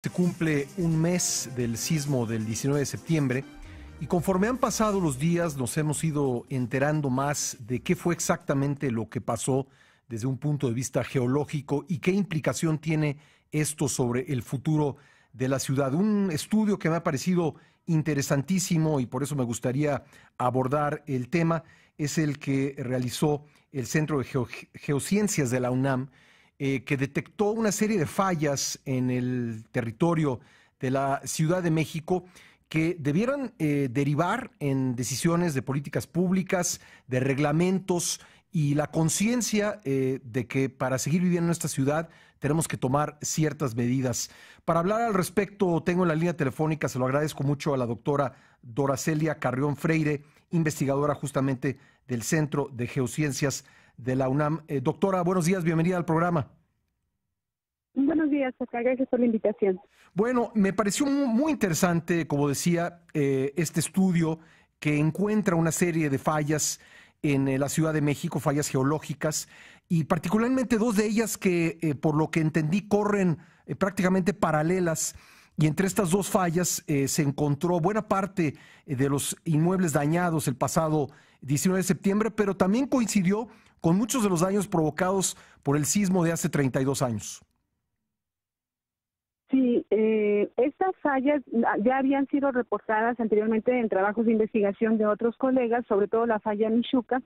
Se cumple un mes del sismo del 19 de septiembre y conforme han pasado los días nos hemos ido enterando más de qué fue exactamente lo que pasó desde un punto de vista geológico y qué implicación tiene esto sobre el futuro de la ciudad. Un estudio que me ha parecido interesantísimo y por eso me gustaría abordar el tema es el que realizó el Centro de Geociencias de la UNAM, que detectó una serie de fallas en el territorio de la Ciudad de México que debieran derivar en decisiones de políticas públicas, de reglamentos y la conciencia de que para seguir viviendo en esta ciudad tenemos que tomar ciertas medidas. Para hablar al respecto tengo en la línea telefónica, se lo agradezco mucho a la doctora Dora Celia Carrión Freire, investigadora justamente del Centro de Geociencias de la UNAM. Doctora, buenos días, bienvenida al programa. Buenos días, acá, gracias por la invitación. Bueno, me pareció muy interesante, como decía, este estudio que encuentra una serie de fallas en la Ciudad de México, fallas geológicas, y particularmente dos de ellas que, por lo que entendí, corren prácticamente paralelas. Y entre estas dos fallas se encontró buena parte de los inmuebles dañados el pasado 19 de septiembre, pero también coincidió con muchos de los daños provocados por el sismo de hace 32 años. Sí, estas fallas ya habían sido reportadas anteriormente en trabajos de investigación de otros colegas, sobre todo la falla Michuca,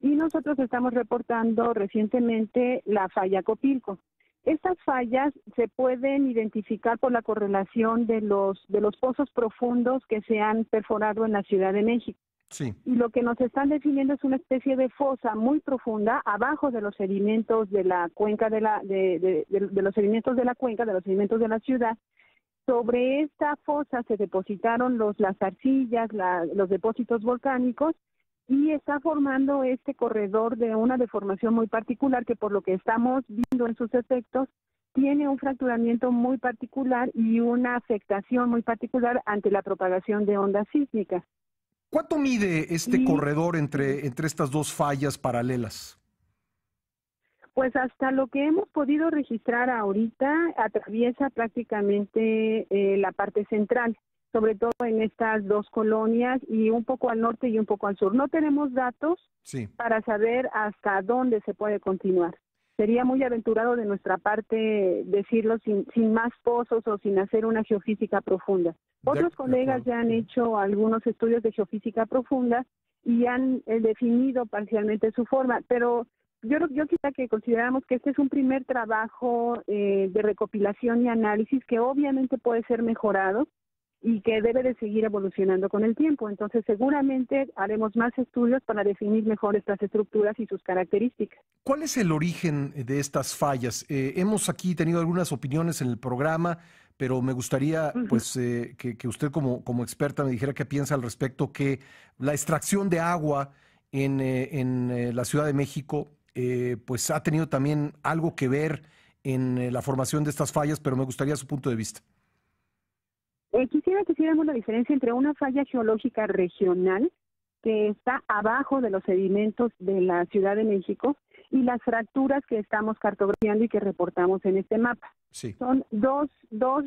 y nosotros estamos reportando recientemente la falla Copilco. Estas fallas se pueden identificar por la correlación de los pozos profundos que se han perforado en la Ciudad de México. Sí. Y lo que nos están definiendo es una especie de fosa muy profunda abajo de los sedimentos de la cuenca de los sedimentos de la ciudad. Sobre esta fosa se depositaron las arcillas, los depósitos volcánicos, y está formando este corredor de una deformación muy particular que, por lo que estamos viendo en sus efectos, tiene un fracturamiento muy particular y una afectación muy particular ante la propagación de ondas sísmicas. ¿Cuánto mide corredor entre estas dos fallas paralelas? Pues hasta lo que hemos podido registrar ahorita, atraviesa prácticamente la parte central, sobre todo en estas dos colonias y un poco al norte y un poco al sur. No tenemos datos para saber hasta dónde se puede continuar. Sería muy aventurado de nuestra parte decirlo sin más pozos o sin hacer una geofísica profunda. Otros colegas ya han hecho algunos estudios de geofísica profunda y han definido parcialmente su forma, pero yo quisiera que consideramos que este es un primer trabajo de recopilación y análisis que obviamente puede ser mejorado y que debe de seguir evolucionando con el tiempo. Entonces, seguramente haremos más estudios para definir mejor estas estructuras y sus características. ¿Cuál es el origen de estas fallas? Hemos aquí tenido algunas opiniones en el programa, pero me gustaría pues, que usted como experta me dijera qué piensa al respecto, que la extracción de agua en la Ciudad de México pues ha tenido también algo que ver en la formación de estas fallas, pero me gustaría su punto de vista. Quisiera que hiciéramos la diferencia entre una falla geológica regional que está abajo de los sedimentos de la Ciudad de México y las fracturas que estamos cartografiando y que reportamos en este mapa. Sí. Son dos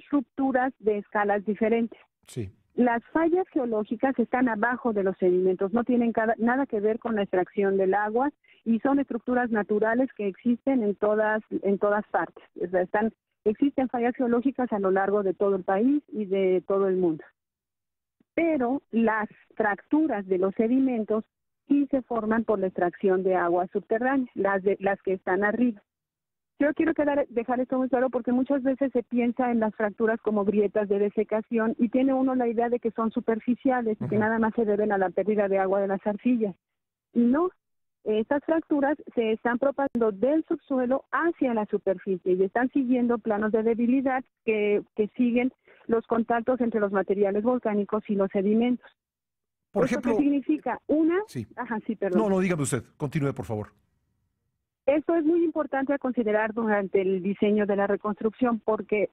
rupturas de escalas diferentes. Sí. Las fallas geológicas están abajo de los sedimentos, no tienen nada que ver con la extracción del agua y son estructuras naturales que existen en todas partes. O sea, existen fallas geológicas a lo largo de todo el país y de todo el mundo. Pero las fracturas de los sedimentos sí se forman por la extracción de agua subterránea, las que están arriba. Yo quiero dejar esto muy claro porque muchas veces se piensa en las fracturas como grietas de desecación y tiene uno la idea de que son superficiales y que nada más se deben a la pérdida de agua de las arcillas. No. Estas fracturas se están propagando del subsuelo hacia la superficie y están siguiendo planos de debilidad que siguen los contactos entre los materiales volcánicos y los sedimentos. Por ejemplo, ¿esto qué significa? Una... Sí. Ajá, sí, perdón. No, dígame usted. Continúe, por favor. Esto es muy importante a considerar durante el diseño de la reconstrucción porque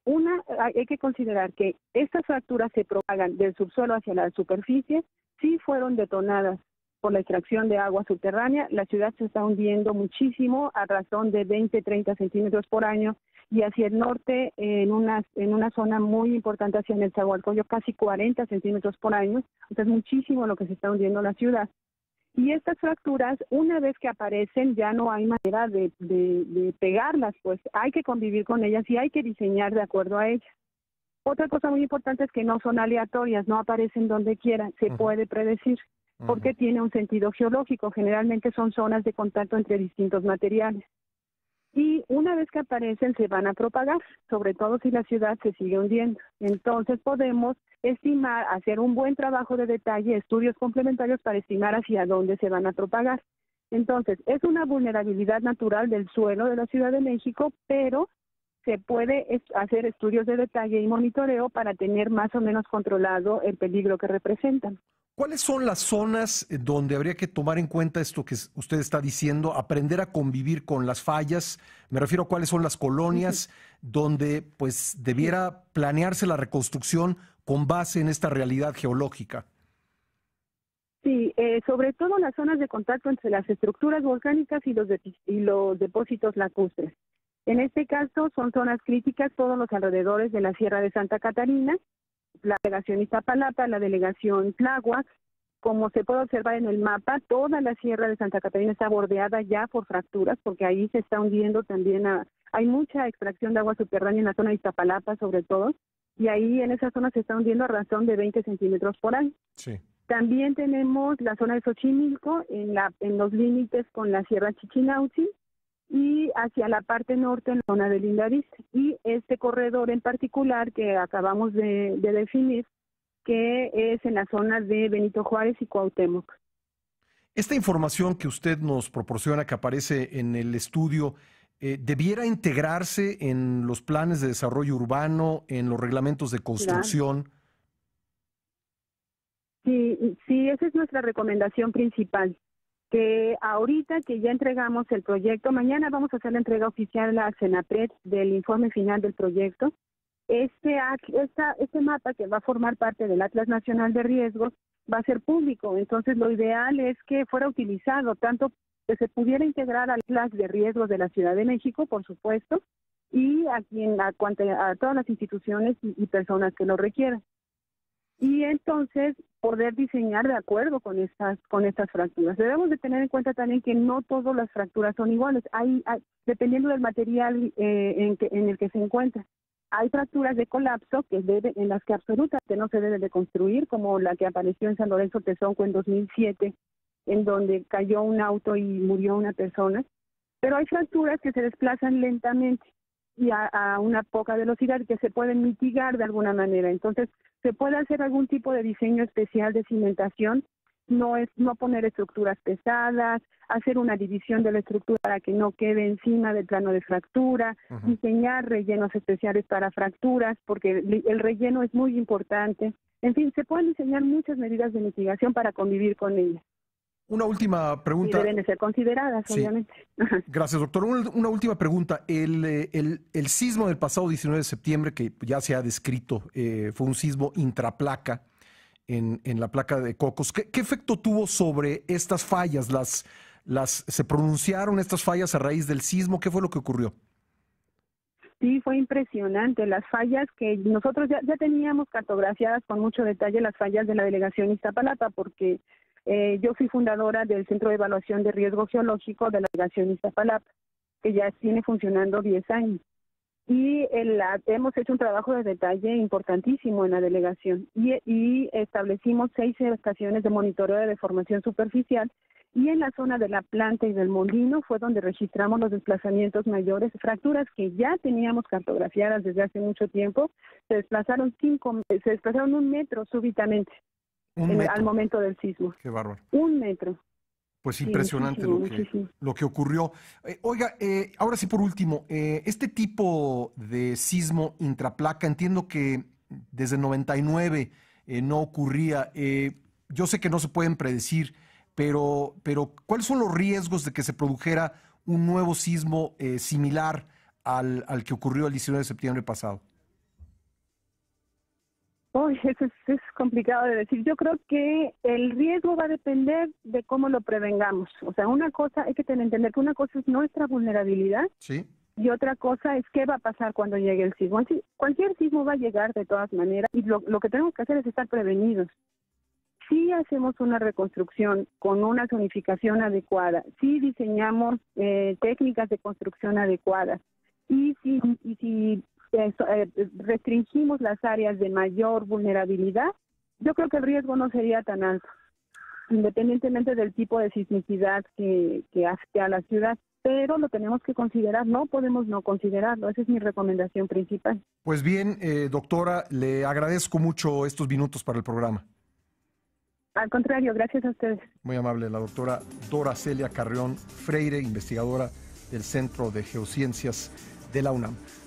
hay que considerar que estas fracturas se propagan del subsuelo hacia la superficie, sí fueron detonadas por la extracción de agua subterránea. La ciudad se está hundiendo muchísimo a razón de 20-30 centímetros por año y hacia el norte en una zona muy importante hacia Nezahualcóyotl, casi 40 centímetros por año. Entonces, muchísimo lo que se está hundiendo la ciudad. Y estas fracturas, una vez que aparecen, ya no hay manera de pegarlas, pues hay que convivir con ellas y hay que diseñar de acuerdo a ellas. Otra cosa muy importante es que no son aleatorias, no aparecen donde quieran, se puede predecir, porque tiene un sentido geológico, generalmente son zonas de contacto entre distintos materiales. Y una vez que aparecen se van a propagar, sobre todo si la ciudad se sigue hundiendo. Entonces podemos estimar, hacer un buen trabajo de detalle, estudios complementarios para estimar hacia dónde se van a propagar. Entonces, es una vulnerabilidad natural del suelo de la Ciudad de México, pero se puede hacer estudios de detalle y monitoreo para tener más o menos controlado el peligro que representan. ¿Cuáles son las zonas donde habría que tomar en cuenta esto que usted está diciendo, aprender a convivir con las fallas? Me refiero a cuáles son las colonias donde pues debiera planearse la reconstrucción con base en esta realidad geológica. Sí, sobre todo las zonas de contacto entre las estructuras volcánicas y los depósitos lacustres. En este caso son zonas críticas todos los alrededores de la Sierra de Santa Catarina, la delegación Iztapalapa, la delegación Tláhuac. Como se puede observar en el mapa, toda la Sierra de Santa Catarina está bordeada ya por fracturas, porque ahí se está hundiendo también, hay mucha extracción de agua subterránea en la zona de Iztapalapa sobre todo, y ahí en esa zona se está hundiendo a razón de 20 centímetros por año. Sí. También tenemos la zona de Xochimilco, en los límites con la Sierra Chichinautzin, y hacia la parte norte en la zona de Lindavista. Y este corredor en particular que acabamos de definir, que es en la zona de Benito Juárez y Cuauhtémoc. Esta información que usted nos proporciona, que aparece en el estudio, ¿debiera integrarse en los planes de desarrollo urbano, en los reglamentos de construcción? Claro. Sí, esa es nuestra recomendación principal. Que ahorita que ya entregamos el proyecto, mañana vamos a hacer la entrega oficial a Senapred del informe final del proyecto. Este mapa, que va a formar parte del Atlas Nacional de Riesgos, va a ser público. Entonces lo ideal es que fuera utilizado, tanto que se pudiera integrar al Atlas de Riesgos de la Ciudad de México, por supuesto, y a todas las instituciones y personas que lo requieran. Y entonces poder diseñar de acuerdo con estas fracturas. Debemos de tener en cuenta también que no todas las fracturas son iguales, dependiendo del material en el que se encuentra. Hay fracturas de colapso en las que absolutamente no se debe de construir, como la que apareció en San Lorenzo Tezonco en 2007, en donde cayó un auto y murió una persona. Pero hay fracturas que se desplazan lentamente y a una poca velocidad que se pueden mitigar de alguna manera. Entonces, se puede hacer algún tipo de diseño especial de cimentación, no poner estructuras pesadas, hacer una división de la estructura para que no quede encima del plano de fractura, diseñar rellenos especiales para fracturas, porque el relleno es muy importante. En fin, se pueden diseñar muchas medidas de mitigación para convivir con ellas. Una última pregunta. Y deben de ser consideradas, sí, obviamente. Gracias, doctor. Una última pregunta. El sismo del pasado 19 de septiembre, que ya se ha descrito, fue un sismo intraplaca en la placa de Cocos. ¿Qué efecto tuvo sobre estas fallas? ¿Se pronunciaron estas fallas a raíz del sismo? ¿Qué fue lo que ocurrió? Sí, fue impresionante. Las fallas que nosotros ya teníamos cartografiadas con mucho detalle, las fallas de la delegación Iztapalapa, porque yo fui fundadora del Centro de Evaluación de Riesgo Geológico de la Delegación Iztapalapa, que ya tiene funcionando 10 años. Y hemos hecho un trabajo de detalle importantísimo en la delegación y establecimos 6 estaciones de monitoreo de deformación superficial, y en la zona de la planta y del molino fue donde registramos los desplazamientos mayores, fracturas que ya teníamos cartografiadas desde hace mucho tiempo, se desplazaron 1 metro súbitamente. Al momento del sismo. Qué bárbaro. 1 metro. Pues sí, impresionante lo que ocurrió. Oiga, ahora sí por último, este tipo de sismo intraplaca, entiendo que desde el 99 no ocurría. Yo sé que no se pueden predecir, pero ¿cuáles son los riesgos de que se produjera un nuevo sismo similar al que ocurrió el 19 de septiembre pasado? Uy, eso es complicado de decir. Yo creo que el riesgo va a depender de cómo lo prevengamos. O sea, una cosa, hay que entender que una cosa es nuestra vulnerabilidad, sí, Y otra cosa es qué va a pasar cuando llegue el sismo. Cualquier sismo va a llegar de todas maneras y lo que tenemos que hacer es estar prevenidos. Si hacemos una reconstrucción con una zonificación adecuada, si diseñamos técnicas de construcción adecuadas y si restringimos las áreas de mayor vulnerabilidad, yo creo que el riesgo no sería tan alto, independientemente del tipo de sismicidad que afecte a la ciudad. Pero lo tenemos que considerar, no podemos no considerarlo, esa es mi recomendación principal. Pues bien, doctora, le agradezco mucho estos minutos para el programa. Al contrario, gracias a ustedes. Muy amable, la doctora Dora Celia Carrión Freire, investigadora del Centro de Geociencias de la UNAM.